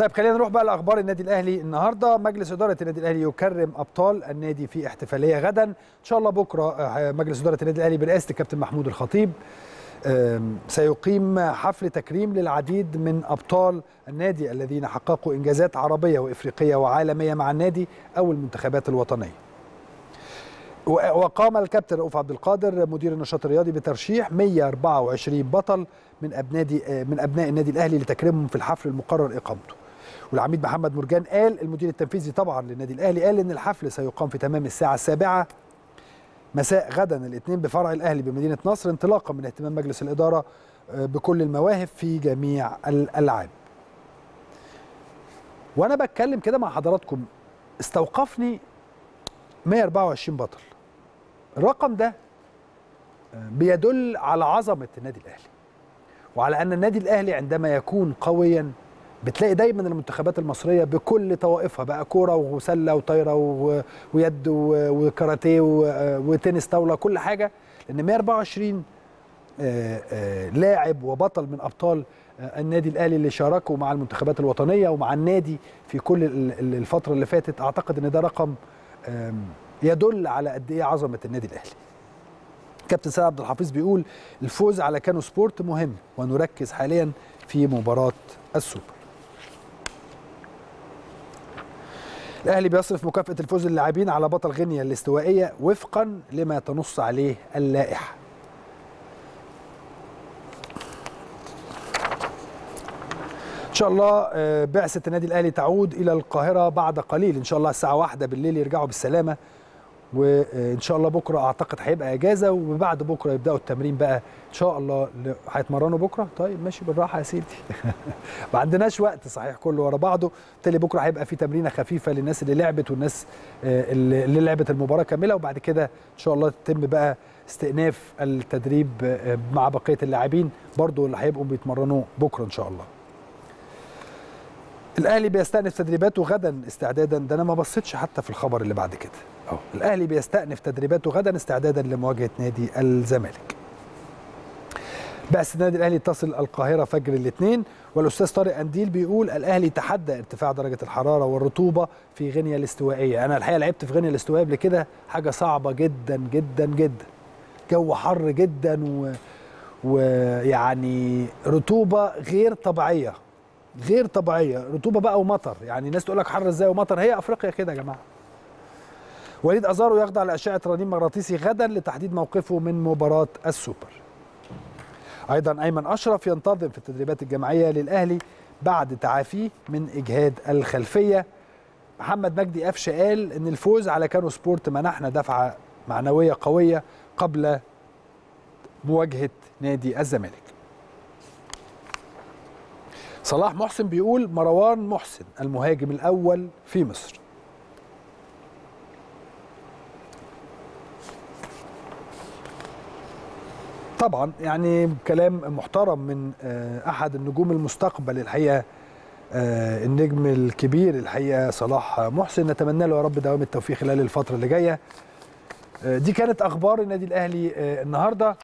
طيب خلينا نروح بقى لاخبار النادي الاهلي النهارده. مجلس اداره النادي الاهلي يكرم ابطال النادي في احتفاليه غدا ان شاء الله. بكره مجلس اداره النادي الاهلي برئاسه الكابتن محمود الخطيب سيقيم حفل تكريم للعديد من ابطال النادي الذين حققوا انجازات عربيه وافريقيه وعالميه مع النادي او المنتخبات الوطنيه. وقام الكابتن رؤوف عبد القادر مدير النشاط الرياضي بترشيح 124 بطل من ابناء النادي الاهلي لتكريمهم في الحفل المقرر اقامته. والعميد محمد مرجان قال المدير التنفيذي طبعا للنادي الاهلي قال ان الحفل سيقام في تمام الساعه 7 مساء غدا الاثنين بفرع الاهلي بمدينه نصر، انطلاقا من اهتمام مجلس الاداره بكل المواهب في جميع الالعاب. وانا بتكلم كده مع حضراتكم استوقفني 124 بطل. الرقم ده بيدل على عظمة النادي الأهلي وعلى أن النادي الأهلي عندما يكون قويا بتلاقي دايما المنتخبات المصرية بكل طوائفها بقى كورة وسلة وطايرة ويد وكاراتيه وتنس طاولة كل حاجة، لأن 124 لاعب وبطل من أبطال النادي الأهلي اللي شاركوا مع المنتخبات الوطنية ومع النادي في كل الفترة اللي فاتت، أعتقد أن ده رقم يدل على قد ايه عظمه النادي الاهلي. كابتن سيد عبد الحافظ بيقول الفوز على كانو سبورت مهم ونركز حاليا في مباراه السوبر. الاهلي بيصرف مكافاه الفوز للاعبين على بطل غينيا الاستوائيه وفقا لما تنص عليه اللائحه. إن شاء الله بعثة النادي الأهلي تعود إلى القاهرة بعد قليل، إن شاء الله الساعة 1 بالليل يرجعوا بالسلامة، وإن شاء الله بكرة أعتقد هيبقى إجازة، وبعد بكرة يبدأوا التمرين بقى إن شاء الله. هيتمرنوا بكرة؟ طيب ماشي بالراحة يا سيدي. ما عندناش وقت صحيح كله ورا بعضه، بالتالي بكرة هيبقى في تمرينة خفيفة للناس اللي لعبت والناس اللي لعبت المباراة كاملة، وبعد كده إن شاء الله تتم بقى استئناف التدريب مع بقية اللاعبين برضه اللي هيبقوا بيتمرنوا بكرة إن شاء الله. الاهلي بيستأنف تدريباته غدا استعدادا، ده انا ما بصيتش حتى في الخبر اللي بعد كده اهو، الاهلي بيستأنف تدريباته غدا استعدادا لمواجهه نادي الزمالك. بعثة النادي الاهلي تصل القاهره فجر الاثنين. والاستاذ طارق قنديل بيقول الاهلي تحدى ارتفاع درجه الحراره والرطوبه في غينيا الاستوائيه. انا الحقيقه لعبت في غينيا الاستوائيه قبل كده، حاجه صعبه جدا جدا جدا، جو حر جدا ويعني رطوبه غير طبيعيه غير طبيعيه، رطوبه بقى ومطر، يعني الناس تقول لك حر ازاي ومطر، هي افريقيا كده يا جماعه. وليد ازارو يخضع لاشعه رنين مغناطيسي غدا لتحديد موقفه من مباراه السوبر. ايضا ايمن اشرف ينتظم في التدريبات الجماعيه للاهلي بعد تعافيه من اجهاد الخلفيه. محمد مجدي قفشه قال ان الفوز على كانو سبورت منحنا دفعه معنويه قويه قبل مواجهه نادي الزمالك. صلاح محسن بيقول مروان محسن المهاجم الأول في مصر. طبعا يعني كلام محترم من أحد النجوم المستقبل الحقيقة، النجم الكبير الحقيقة صلاح محسن، نتمنى له يا رب دوام التوفيق خلال الفترة اللي جاية. دي كانت أخبار النادي الأهلي النهاردة.